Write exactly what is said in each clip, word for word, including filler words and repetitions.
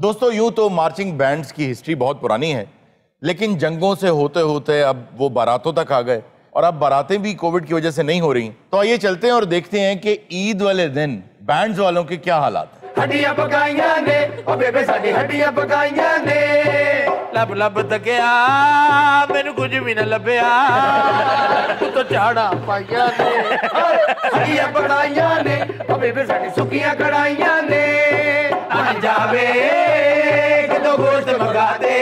दोस्तों, यूँ तो मार्चिंग बैंड्स की हिस्ट्री बहुत पुरानी है, लेकिन जंगों से होते होते अब वो बारातों तक आ गए और अब बारातें भी कोविड की वजह से नहीं हो रही। तो आइए चलते हैं और देखते हैं कि ईद वाले दिन बैंड्स वालों के क्या हालात हैं। हड्डियां पकाइयां ने ओ बेबे साडी हड्डियां पकाइयां ने लब लब तकिया मेनू कुछ भी न लभया तू तो झाड़ा पाइयां ने हड्डियां पकाइयां ने ओ बेबे साडी सुकियां कड़ाइयां ने आ जावे कितो गोश्त मंगा दे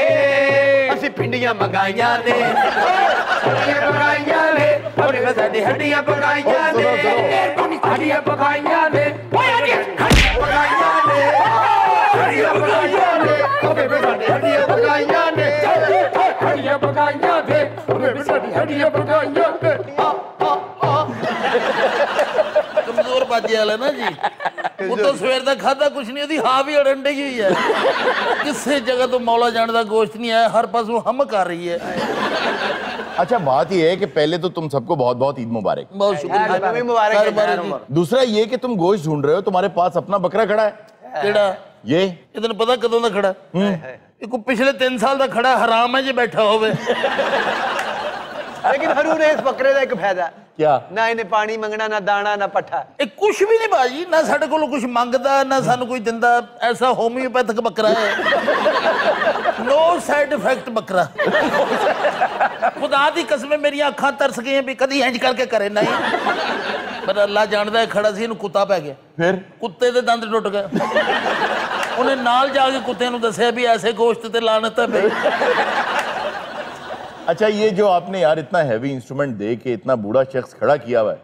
पिंडियां मंगाइयां ने हड्डियां पकाइयां ने अपने बसा दी हड्डियां पकाइयां ने हड्डियां पकाइयां ने हड्डियां पकाइयां ने हड्डियां पकाइयां ने अपने बसा दी हड्डियां पकाइयां ने हड्डियां पकाइयां ने अपने बसा दी हड्डियां पकाइयां ने कमजोर बाजी वाला ना जी वो तो सवेर तक खाता कुछ नहीं होती, हाँ भी अड़न डी हुई है। किसी जगह तो मौला जाने का गोश्त नहीं आया, हर पास वो हम कर रही है। अच्छा, बात ये है कि पहले तो तुम सबको बहुत बहुत ईद मुबारक। बहुत शुक्रिया, मुबारक। दूसरा ये कि तुम गोश्त ढूंढ रहे हो, तुम्हारे पास अपना बकरा खड़ा है। केड़ा ये इतने पता कदों का खड़ा है? पिछले तीन साल का खड़ा, हराम है जे बैठा होवे। लेकिन हरूर है इस बकरे का एक फायदा, क्या ना इन्हें पानी मंगना, ना दाना, ना पट्ठा, एक कुछ भी नहीं भाजी। ना साढ़े को कुछ मंगता, ना सानू कोई दिंदा। ऐसा होम्योपैथिक बकरा है। नो साइड इफेक्ट बकरा। खुदा दी कसम मेरी अखां तरस गई भी कदी इंज करके करे नहीं। पर अल्लाह जानता है खड़ा सी कुत्ता पै गया, फिर कुत्ते के दंद टुट गए। उन्हें नाल जाके कुत्ते नू दस्या भी ऐसे गोश्त ते लानत है। अच्छा, ये जो आपने यार इतना हैवी इंस्ट्रूमेंट दे के इतना बूढ़ा शख्स खड़ा किया हुआ है,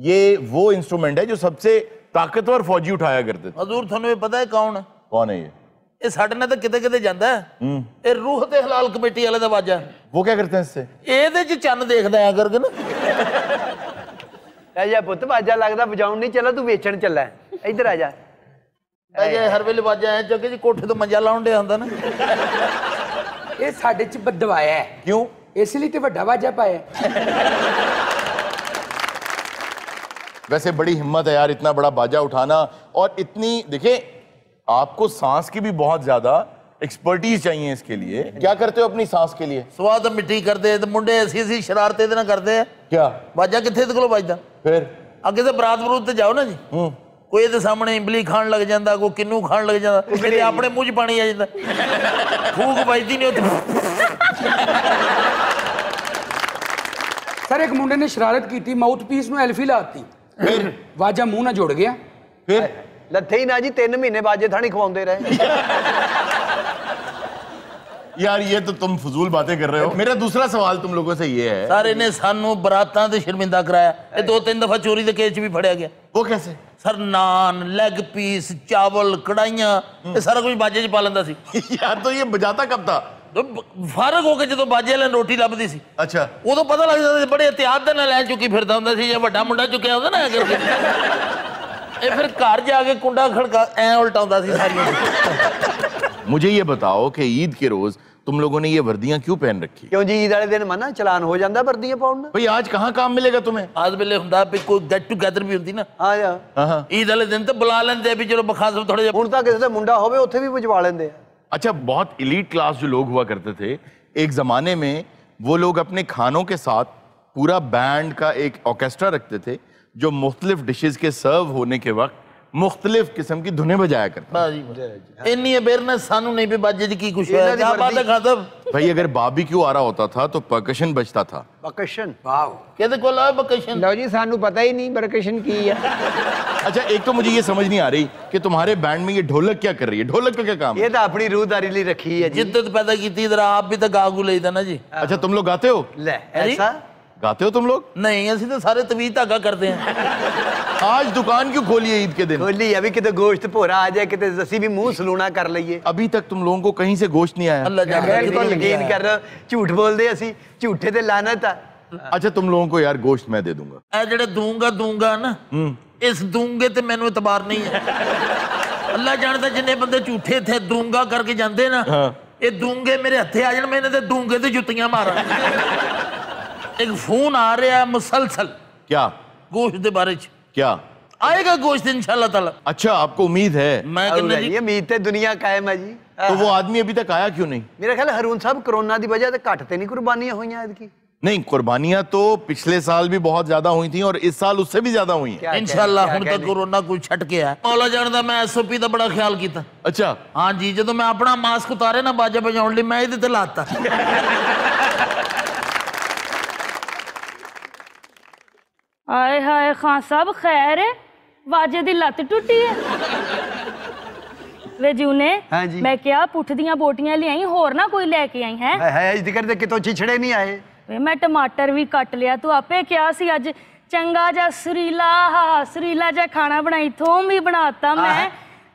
ये वो इंस्ट्रूमेंट है जो सबसे ताकतवर फौजी उठाया करते थे। हजूर थानू पता है कौन है? कौन है ये? ये साढ़े ना तो किते किते जांदा है। ये रूह ते हलाल कमेटी वाले दा बाजा। वो क्या करते हैं इससे? एदे च चन्न देखदा है करके ना। आजा पुत्त, बाजा लगदा बजाउन नहीं चला, तू बेचन चला है। इधर आजा आजा। हर वेले बाजा है जगे जी कोठे तो मंजा लाउन दे आंदा ना। ये साडे च बदवाया है। क्यों? इसलिए तो बड़ा वाजा पाया। वैसे बड़ी हिम्मत है यार, इतना बड़ा बाजा उठाना। और इतनी देखिए, आपको सांस की भी बहुत ज्यादा एक्सपर्टीज चाहिए इसके लिए। क्या करते हो अपनी सांस के लिए? स्वाद मिट्टी करते हैं तो मुंडे ऐसी ऐसी शरारते ना करते हैं। क्या बाजा कितने को बजता? फिर अगे तो बरात बरूत जाओ ना जी, कोई ये सामने इमली खान लग जाता, कोई किन्नू खान लग जाता, मेरे अपने मुँह च पानी आ जाता, फूक बजती नहीं। सर, एक मुंडे ने शरारत की थी, माउथ पीस में एल्फी लाती, फिर वाजा मुंह ना जुड़ गया, फिर लथे ही ना जी। तीन महीने बाजे थानी खवाते रहे। यार ये तो तुम फजूल बातें कर रहे हो। मेरा दूसरा सवाल तुम लोगों से ये है, सर इन्हें सानू बरातां से शर्मिंदा कराया। ये दो तीन दफा चोरी के केस भी फड़िया गया। वो कैसे? सर नान, लेग पीस, चावल, कढ़ाइयां, सारा कुछ बाजे च पा लेंदा सी। यार तो ये बजाता कब था? फारग हो के जो बाजे वाले रोटी लभदी सी। अच्छा, उदो पता लग जाता बड़े एहतियात नाल ऐ चुकी फिरदा हुंदा सी, या वड्डा मुंडा चुकिया हुंदा ना करके। ए फिर घर जाके कुंडा खड़का ऐ उल्टाउंदा सी सारी। मुझे ये बताओ कि ईद के रोज तुम लोगों ने ये वर्दियां क्यों पहन रखी? क्यों जी, ईद वाले दिन मना चलान हो जाता वर्दियां पाउना। भाई आज कहां काम मिलेगा तुम्हें? आज वेले हुंदा भी कोई गेट टुगेदर भी हुंदी ना। हां यार, ईद वाले दिन तो बुला लेंदे भी चलो बखास थोड़े जे। हुन तां किसी दा मुंडा होवे उत्थे भी भजवा लेंदे। अच्छा, बहुत इलीट क्लास जो लोग हुआ करते थे एक ज़माने में, वो लोग अपने खानों के साथ पूरा बैंड का एक ऑर्केस्ट्रा रखते थे जो मुख्तलिफ डिशेस के सर्व होने के वक्त मुख्तलिफ किस्म की धुनें बजाया करते। इन्नी अवेयरनेस सानू नहीं भी बाजे दी की कुछ है। क्या बात है खादब भाई, अगर बारबेक्यू आ रहा होता था तो परकशन बजता था। परकशन वाओ, कहते कोला है परकशन। लो जी, सानू पता ही नहीं परकशन की है। अच्छा, एक तो मुझे ये समझ नहीं आ रही कि तुम्हारे बैंड में ये ढोलक क्या कर रही है? ढोलक का क्या काम? ये तो अपनी रूहदारी लिए रखी है, जिद्दत पैदा की थी। इधर आप भी तो गागू लेता ना जी। अच्छा, तुम लोग गाते हो? ले ऐसा गाते हो तुम लोग? नहीं, ऐसे तो सारे तवीज़ धागा करते हैं। आज दुकान क्यों खोली है ईद के दिन? खोली अभी, कितने गोश्त भोरा आ जाए, कितने जसी भी मुंह सलूना कर लिए। अभी तक तुम लोगों को कहीं से गोश्त नहीं आया। अल्लाह जाने यकीन कर रहे हो, झूठ बोल दे असी, झूठे ते लानत आ। अच्छा, तुम लोगों को यार गोश्त मैं दे दूंगा। ए जेड़ा दूंगा दूंगा ना, इस दूंगे ते मैनू इतबार नहीं है। अल्लाह जानता जिन्ने बंदे झूठे थे दूंगा करके जाते ना, ये दूंगे मेरे हथे आ जाने, मैंने दूंगे ते जुत्तियां मारा। एक फोन आ रहा है मुसलसल। क्या गोश्त दे बारे च? क्या आएगा गोश्त इंशाल्लाह ताला। अच्छा आपको उम्मीद है? मैं ये उम्मीद है, दुनिया कायम है जी। तो वो आदमी अभी तक आया क्यों नहीं? मेरा ख्याल हरून साहब कोरोना की वजह से घट तो नहीं कुर्बानियां हुई की। नहीं कुर्बानियां तो पिछले साल भी बहुत ज्यादा हुई थी और इस साल उससे भी ज्यादा हुई हैं। इंशाल्लाह हुण तक कोरोना कोई छट गया है। मौला जानदा मैं एस ओ पी दा बड़ा ख्याल कीता। अच्छा हां जी, जदों मैं अपना मास्क उतारे ना बाजा बजाउण लई मैं इहदे ते लाता। हाय हाय खान साहब खैर है, बाजे दी लत टूटी है। वे जूने हाँ जी मैं क्या पुठ दियां बोटियां लियाई होर ना कोई लेके आई है, है इस दिकर दे कितों छिछड़े नहीं आए। वे मैं टमाटर भी कट लिया, तू आपे क्या सी अज चंगा जा सुरीला हा सुरीला जा खाना बनाई, थोम भी बनाता मैं,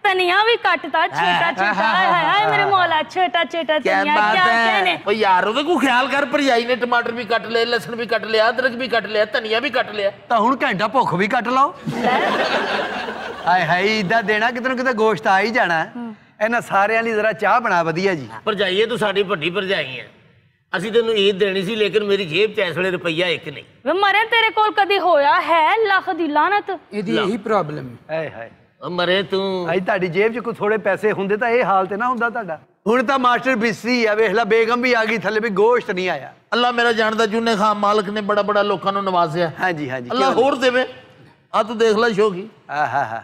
धनिया भी कटता छोटा छोटा। हाय हाय मेरे मौला छोटा छोटा धनिया क्या कहने। ओ यार ओदे को ख्याल कर भरजाई ने टमाटर भी कट ले, लहसुन भी कट लिया, अदरक भी कट लिया, धनिया भी कट लिया, तो हुन घंटा भुख भी कट लाओ। हाय हाय इदा देना कितने कितने गोश्त आ ही जाना है। इन्हां सारेयां लई जरा चाह बना वधिया जी। भरजाई तू साडी वड्डी भरजाई है, असी तेन ईद देनी सी लेकिन मेरी जेब च इस वेले रुपया एक नहीं। वे मरे तेरे कोल कदी होया है लख दी लानत, इहदी यही प्रॉब्लम है। हाय हाय मरे तू अज ताडी जेब च कोई थोड़े पैसे हुंदे तां इह हाल ते ना हुंदा ताडा। हुण तां मास्टर बिस्सी है, वेख ला बेगम भी आ गई थल्ले भी गोश्त नहीं आया। अल्लाह मेरा जानदा जूने खां मालिक ने बड़ा बड़ा लोकां नूं नवाज़िया। हां जी हां जी अल्लाह होर देवे। आ तू देख ला शो की आ हा हा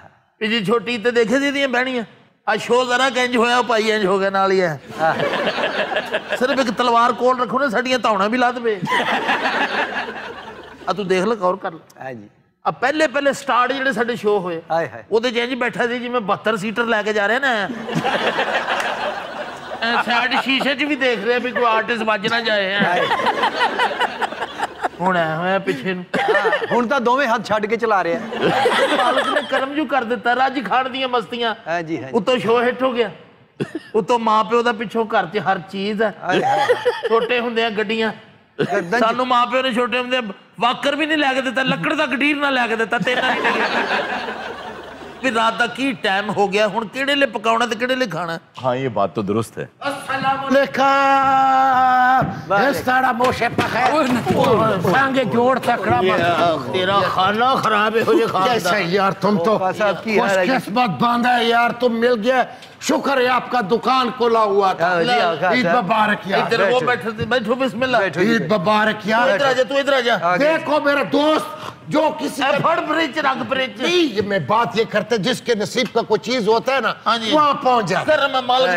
जी छोटी ते देखे दी दियां बहणियां आ शो जरा कंज होया पाई इंज हो गया नाल ही है। सिर्फ एक तलवार कोल रखो ना साड़ियां तौना भी ला दे। तू देख ला गौर कर ला। हां जी आ पहले पहले स्टार्ट जेडे साडे शो होए हाय हाय ओदे जंज बैठा सी जिवें बहत्तर सीटर लेके जा रहे ना साइड शीशे च भी देख रहे भी कोई आर्टिस्ट वजना जाए हुण आया होया पिछे नूं। हुण तां दोवें हाथ छड्ड के चला रहे हैं। मालिक ने करम जू कर दिता राज खान दीयां मस्तियां। हां जी हां उत्तों शो हिट हो गया, उतो मां प्यो दा पिछो घर च हर चीज है। छोटे हुंदे गड्डियां सानू मां प्यो ने छोटे हुंदे वाकर भी नहीं लैके दिता, लकड़ दा गडीर ना लैके दिता, तेना नहीं भी रात दा की टाइम हो गया हुण केड़े ले पकाउणा ते केड़े ले खाना। हां ये बात तो दुरुस्त है। अस्सलाम वालेकुम ये सारा मोशे पकाए सांगे जोड़ तकड़ा मत तेरा खाना खराब है हो ये खाना कैसा यार तुम तो किस्मत बांधा है यार तुम मिल गया। शुक्र है आपका दुकान खोला हुआ था। ईद मुबारक यार। इधर वो बैठो बैठो बिस्मिल्लाह। ईद मुबारक यार। इधर आजा तू इधर आजा। देखो मेरा दोस्त जो किसी का फड़ ब्रिज रग ब्रिज नहीं मैं बात ये करते जिसके नसीब का कोई चीज होता है ना वहाँ पहुँच जाता है। सर मैं मालिक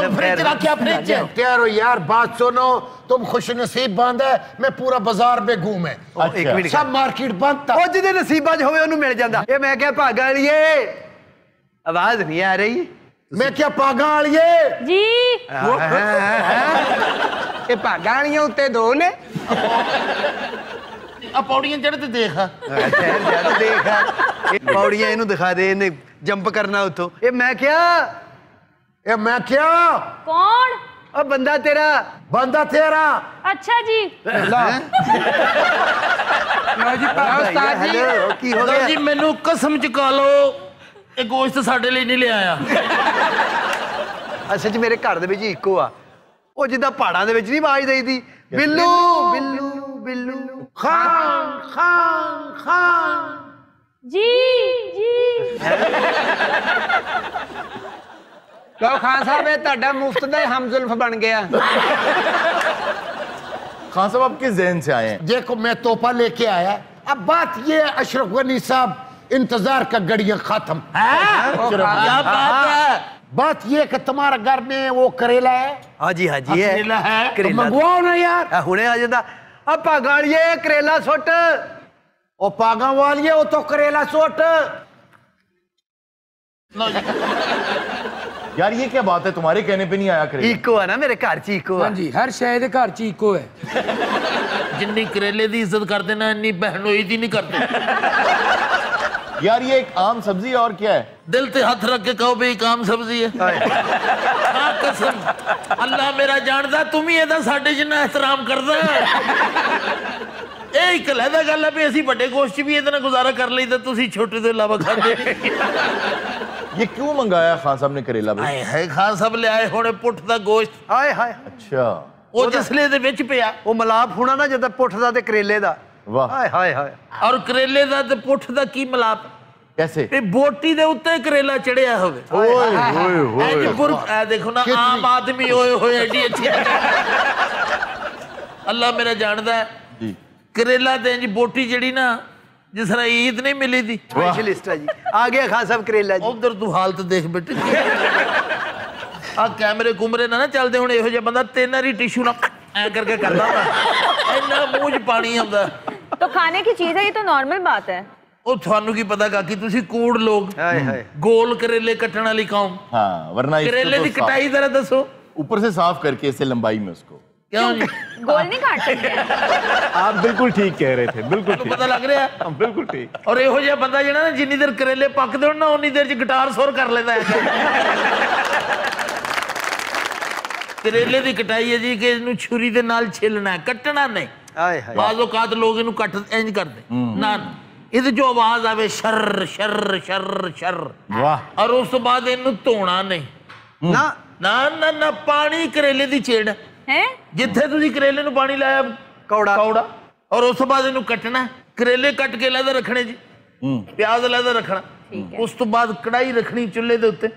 तुम फ्रिज रख क्या फ्रिज यार यार बात सुनो तुम खुश नसीब बंद है मैं पूरा बाजार में घूमे सब मार्केट बंद था जिदे नसीबा च होवे ओनू मिल जांदा। ए मैं क्या भागा लिए आवाज नहीं आ रही मैं क्या पागालिए जी ये पागालियां उत्ते दो ने आ पौड़ियां चढ़ते देखा चढ़ते देखा पौड़ियां इनु दिखा दे इने जंप करना उतो। ए मैं क्या ए मैं क्या कौन ओ बंदा तेरा बंदा तेरा। अच्छा जी लो जी उस्ताद जी की हो गया जी मेनू कसम चुका लो ਇਹ ਗੋਸ਼ਤ ਸਾਡੇ ਲਈ ਨਹੀਂ ਲਿਆਇਆ। ਅਸਲ 'ਚ ਮੇਰੇ ਘਰ ਦੇ ਵਿੱਚ ਇੱਕੋ ਆ ਉਹ ਜਿੱਦਾਂ ਪਹਾੜਾਂ ਦੇ ਵਿੱਚ ਨਹੀਂ ਆਵਾਜ਼ ਦੇਈਦੀ ਬਿੱਲੂ ਬਿੱਲੂ ਬਿੱਲੂ ਖਾਨ ਖਾਨ ਖਾਨ ਜੀ ਜੀ। ਲਓ ਖਾਨ ਸਾਹਿਬ ਇਹ ਤੁਹਾਡਾ ਮੁਫਤ ਦਾ ਹਮਜ਼ੁਲਫ ਬਣ ਗਿਆ। ਖਾਨ ਸਾਹਿਬ ਆਪਕੇ ਜ਼ਹਿਨ 'ਚ ਆਏ ਦੇਖੋ ਮੈਂ ਤੋਹਫਾ ਲੈ ਕੇ ਆਇਆ। अब बात ये अशरफ गनी साहब इंतजार का गड़िया खत्म है। तो क्या बात है? बात ये कि तुम्हारा घर में वो करेला है। हाँ जी हाँ जी करेला है, है। करेला मंगवाओ ना यार हुणे आ जांदा। अब पागालिए करेला सुट ओ पागा वालिए ओ तो करेला सुट। यार ये क्या बात है तुम्हारे कहने पे नहीं आया करेला। इको है ना मेरे घर च इको है। हाँ जी हर शायद घर च इको है। जिन्नी करेले की इज्जत करते ना इन्नी बहनोई दी नहीं करते। यार ये एक आम सब्जी है और क्या है? दिल पे हाथ रख के कहो भी एक आम सब्जी है। कसम अल्लाह मेरा जानदा तुम ही इहदा साडे जिन्ना एहतराम करदा है। एक अलहदा गल है भी असी बड़े गोश्त भी इहदे नाल गुजारा कर लईदा तुसी छोटे तो इलावा खांदे। ये क्यों मंगाया खान साहब ने करेला भाई? हाय हाय खान साहब ले आए होणे पुठ दा गोश्त। हाय हाय अच्छा ओ जिसले दे विच पिया ओ मलाप होना ना जदा पुठ दा ते करेले दा। वाह हाय हाय हाय और करेले दा ते पुठ दा की मलाप कैसे ते बोटी दे उत्ते करेला चढ़िया होवे ओए होए होए ए पुर देखो ना आम आदमी ओए होए एडी अच्छी अल्लाह मेरा जानदा है जी करेला दे जी बोटी जड़ी ना जिस तरह ईद नहीं मिली थी स्पेशलिस्ट है जी आ गया खान साहब करेला जी उधर तू हालत देख बेटे आ कैमरे कुमरे ना ना चलदे हुन एहो जे बंदा तीन री टिश्यू ना ऐ करके करदा इना मूंह च पानी आंदा तो खाने की चीज है ये तो नॉर्मल बात है ओ थानू की पता काकी तुसी कोड़ लोग हाय हाय गोल करेले कटण वाली काम हां वरना करेले दी कटाई जरा दसो ऊपर से साफ करके ऐसे लंबाई में उसको क्यों जी गोल नहीं काट सकते आप बिल्कुल ठीक कह रहे थे बिल्कुल ठीक पता लग रहा है बिल्कुल ठीक और एहो जे बंदा जेड़ा ना जिन्नी देर करेले पकदे हो ना उन्नी देर च गिटार सुर कर लेंदा है करेले दी कटाई है जी कि इनु छुरी दे नाल छिलना है कटना नहीं हाय हाय बाज़ औकात लोग इनु कट इंज कर दे ना इधर जो आवाज आवे शर शर शर शर वाह और उस बाद इनु धोना नहीं ना ना ना ना पानी करेले दी छेड़ है जिथे तुसी करेले नु पानी लाया कौड़ा कौड़ा और उस बाद इनु कटना करेले कट के लादा रखने जी प्याज लादा रखना ठीक है उस तो बाद कढ़ाई रखनी चूल्हे दे उत्ते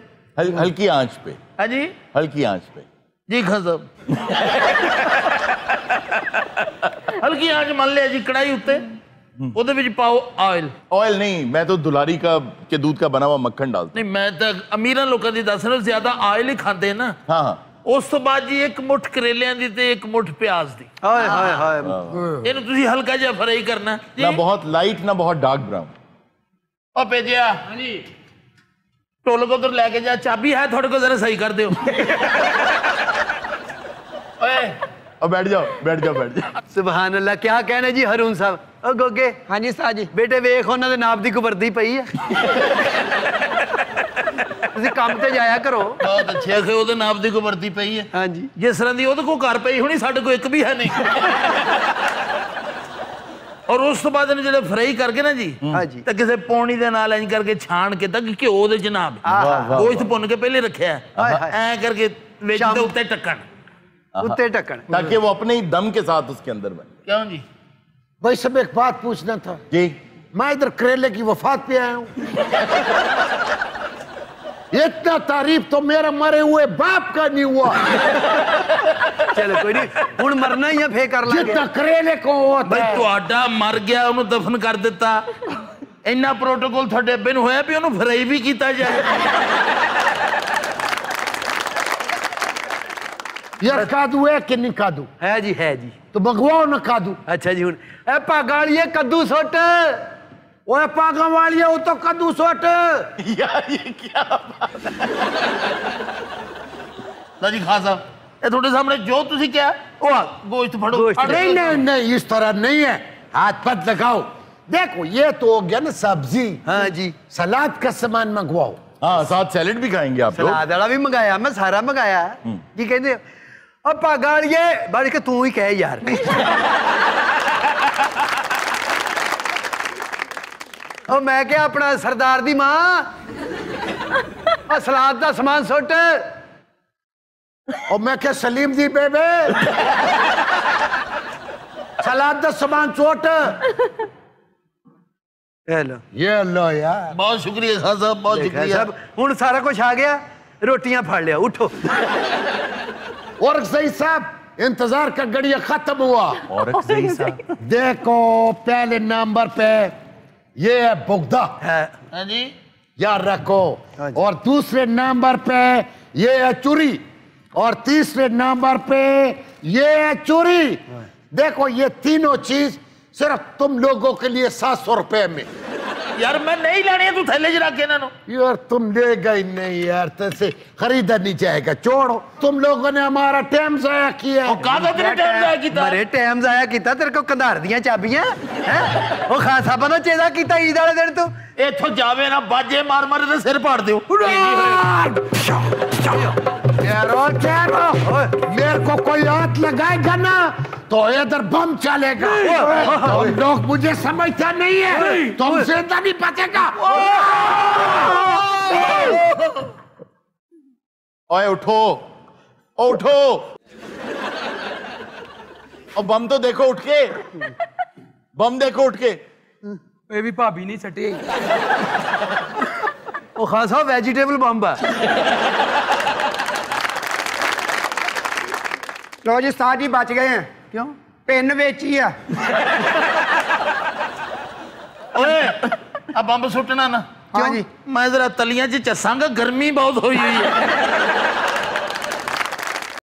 हल्की आंच पे हां जी हल्की आंच पे जी खान साहब हल्की आंच मान ले जी कढ़ाई उत्ते ਉਹਦੇ ਵਿੱਚ ਪਾਓ ਆਇਲ ਆਇਲ ਨਹੀਂ ਮੈਂ ਤਾਂ ਦੁਲਾਰੀ ਕਾ ਕੇ ਦੁੱਧ ਕਾ ਬਣਾ ਵਾ ਮੱਖਣ ਡਾਲਦਾ ਨਹੀਂ ਮੈਂ ਤਾਂ ਅਮੀਰਾਂ ਲੋਕਾਂ ਦੀ ਦੱਸ ਰਿਹਾ ਜ਼ਿਆਦਾ ਆਇਲ ਹੀ ਖਾਂਦੇ ਨਾ ਹਾਂ ਹਾਂ ਉਸ ਤੋਂ ਬਾਅਦ ਜੀ ਇੱਕ ਮੁੱਠ ਕਰੇਲਿਆਂ ਦੀ ਤੇ ਇੱਕ ਮੁੱਠ ਪਿਆਜ਼ ਦੀ ਹਾਏ ਹਾਏ ਹਾਏ ਇਹਨੂੰ ਤੁਸੀਂ ਹਲਕਾ ਜਿਹਾ ਫਰਾਈ ਕਰਨਾ ਨਾ ਬਹੁਤ ਲਾਈਟ ਨਾ ਬਹੁਤ ਡਾਰਕ ਬ੍ਰਾਊਨ ਉਹ ਭੇਜਿਆ ਹਾਂਜੀ ਟੋਲ ਕੋਦਰ ਲੈ ਕੇ ਜਾ ਚਾਬੀ ਹੈ ਤੁਹਾਡੇ ਕੋਲ ਜ਼ਰਾ ਸਹੀ ਕਰ ਦਿਓ ਓਏ अब बैठ जाओ बैठ जाओ बैठ जाओ सुभान अल्लाह क्या कहना जी हरून साहब ओ गोगे हां जी साहब जी बेटे वेख ਉਹਨਾਂ ਦੇ ਨਾਪ ਦੀ ਕੁਵਰਦੀ ਪਈ ਹੈ ਤੁਸੀਂ ਕੰਮ ਤੇ ਜਾਇਆ ਕਰੋ ਬਹੁਤ ਅੱਛੇ ਸੇ ਉਹਦੇ ਨਾਪ ਦੀ ਕੁਵਰਦੀ ਪਈ ਹੈ ਹਾਂ ਜੀ ਜਿਸ ਤਰ੍ਹਾਂ ਦੀ ਉਹਦੇ ਕੋ ਘਰ ਪਈ ਹੋਣੀ ਸਾਡੇ ਕੋ ਇੱਕ ਵੀ ਹੈ ਨਹੀਂ ਔਰ ਉਸ ਤੋਂ ਬਾਅਦ ਇਹਨੇ ਜਿਹੜੇ ਫਰਾਈ ਕਰਕੇ ਨਾ ਜੀ ਹਾਂ ਜੀ ਤਾਂ ਕਿਸੇ ਪੌਣੀ ਦੇ ਨਾਲ ਇੰਜ ਕਰਕੇ ਛਾਣ ਕੇ ਤੱਕ ਘਿਓ ਦੇ ਜਨਾਬ ਗੋਸ਼ਤ ਭੁੰਨ ਕੇ ਪਹਿਲੇ ਰੱਖਿਆ ਐ ਕਰਕੇ ਵਿੱਚ ਦੇ ਉੱਤੇ ਟੱਕਣ उत्ते टक्कर ताकि वो अपने ही दम के साथ उसके अंदर बने क्यों जी भाई सब एक बात पूछना था जी मैं इधर करेले की वफात पे आया हूँ इतना तारीफ तो मेरा मरे हुए बाप का नहीं हुआ चलो कोई नहीं हूँ मरना ही फे कर ला जितना करेले को भाई तुहाडा मर गया उन्हें दफन कर दिता इन्ना प्रोटोकॉल तुहाडे बिन होया भी उन्हें फ्राई भी किया जाए यार कादू है कि नहीं कादू है जी है जी तो भगवाओ ना कादू अच्छा जी ए पागालिए कद्दू सोट ओए पागा वालिए वो तो कद्दू सोट यार ये क्या बात है जी खान साहब ए थोड़े सामने जो तुसी क्या ओ गोश्त फड़ो नहीं नहीं नहीं इस तरह नहीं है हाथ पत लगाओ देखो ये तो हो गया ना सब्जी हां जी सलाद का सामान मंगवाओ हां साथ सैलेड भी खाएंगे आप लोग सलाद वाला भी मंगाया मैं सारा मंगाया जी कहंदे अब पागालिए बारिश के तू ही कह यार और मैं क्या अपना सरदार दी मां सलाद का समान सुट और मैं क्या सलीम दी बेबे सलाद का समान सुट हेलो ये लो यार बहुत शुक्रिया खान साहब बहुत शुक्रिया हूँ सारा कुछ आ गया रोटियां फाड़ लिया उठो और सही साहब इंतजार का घड़िया खत्म हुआ और सही साहब देखो पहले नंबर पे ये है बुगदा है जी याद रखो और दूसरे नंबर पे ये है चूरी और तीसरे नंबर पे ये है चूरी देखो ये तीनों चीज सिर्फ तुम लोगों के लिए सात सौ रुपए में यार मैं नहीं लाने तू थैले च रख इन्हां नूं यार तुम ले गए नहीं यार तैसे खरीदा नहीं जाएगा छोड़ो तुम लोगों ने हमारा टाइम जाया किया ओ कादा तेरे टाइम जाया कीता अरे टाइम जाया कीता तेरे को कंधार दियां चाबियां हैं ओ खान साहब ने चेदा कीता ईद वाले दिन तू इथों जावे ना बाजे मार मार ते सिर फाड़ देओ यारो यारो मेरे को कोई हाथ लगाएगा ना तो इधर बम चलेगा तुम लोग मुझे समझता नहीं है तुमसे इतना नहीं बचेगा ओए उठो उठो और बम तो देखो उठ के बम देखो उठ के ਇਹ ਵੀ ਭਾਬੀ ਨਹੀਂ ਛੱਟੇ ਉਹ ਖਾਸਾ ਵੈਜੀਟੇਬਲ ਬੰਬ ਆ। लो जी साथ ही बच गए हैं। क्यों? पेन बेची है। ओए अब बम सुटना ना। क्यों? हाँ जी मैं जरा तलियां जी चसांगा गर्मी बहुत हुई हुई है।